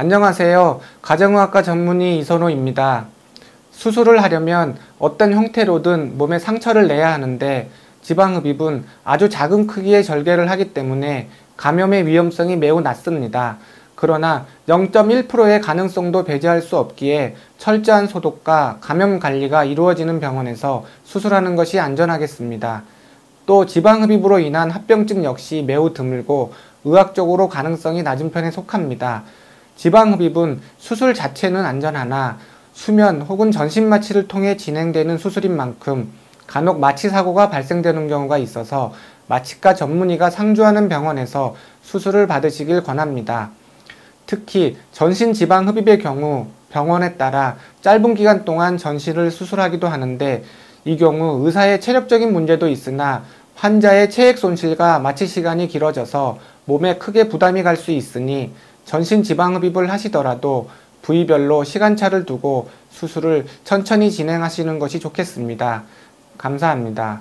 안녕하세요. 가정의학과 전문의 이선호입니다. 수술을 하려면 어떤 형태로든 몸에 상처를 내야 하는데 지방흡입은 아주 작은 크기의 절개를 하기 때문에 감염의 위험성이 매우 낮습니다. 그러나 0.1%의 가능성도 배제할 수 없기에 철저한 소독과 감염 관리가 이루어지는 병원에서 수술하는 것이 안전하겠습니다. 또 지방흡입으로 인한 합병증 역시 매우 드물고 의학적으로 가능성이 낮은 편에 속합니다. 지방흡입은 수술 자체는 안전하나 수면 혹은 전신마취를 통해 진행되는 수술인 만큼 간혹 마취 사고가 발생되는 경우가 있어서 마취과 전문의가 상주하는 병원에서 수술을 받으시길 권합니다. 특히 전신 지방 흡입의 경우 병원에 따라 짧은 기간 동안 전신을 수술하기도 하는데 이 경우 의사의 체력적인 문제도 있으나 환자의 체액 손실과 마취 시간이 길어져서 몸에 크게 부담이 갈 수 있으니 전신 지방 흡입을 하시더라도 부위별로 시간차를 두고 수술을 천천히 진행하시는 것이 좋겠습니다. 감사합니다.